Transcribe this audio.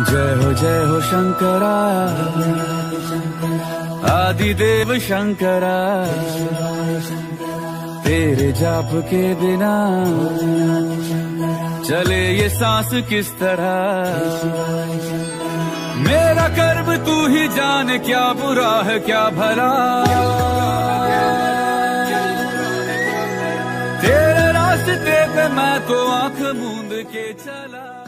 जय हो शंकरा आदिदेव शंकरा, तेरे जाप के बिना चले ये सांस किस तरह। मेरा कर्म तू ही जाने, क्या बुरा है क्या भला, तेरे रास्ते पे मैं तो आंख मूंद के चला।